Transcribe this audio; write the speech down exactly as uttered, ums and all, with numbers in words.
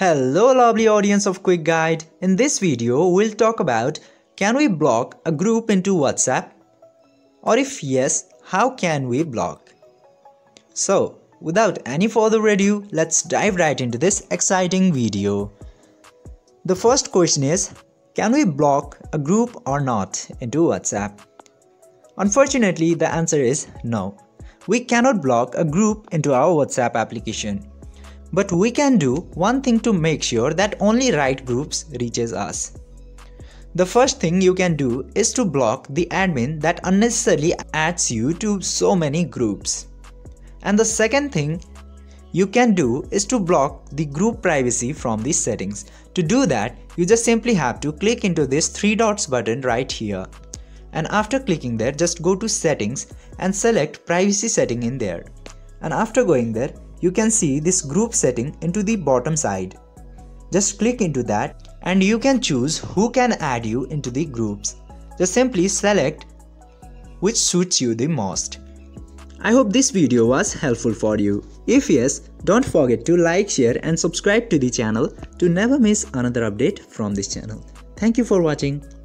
Hello lovely audience of Quick Guide. In this video we'll talk about can we block a group into WhatsApp, or if yes, how can we block? So without any further ado, let's dive right into this exciting video. The first question is, can we block a group or not into WhatsApp? Unfortunately, the answer is no. We cannot block a group into our WhatsApp application. But we can do one thing to make sure that only right groups reaches us. The first thing you can do is to block the admin that unnecessarily adds you to so many groups. And the second thing you can do is to block the group privacy from the settings. To do that, you just simply have to click into this three dots button right here. And after clicking there, just go to settings and select privacy setting in there. And after going there, you can see this group setting into the bottom side. Just click into that and you can choose who can add you into the groups. Just simply select which suits you the most. I hope this video was helpful for you. If yes, don't forget to like, share and subscribe to the channel to never miss another update from this channel. Thank you for watching.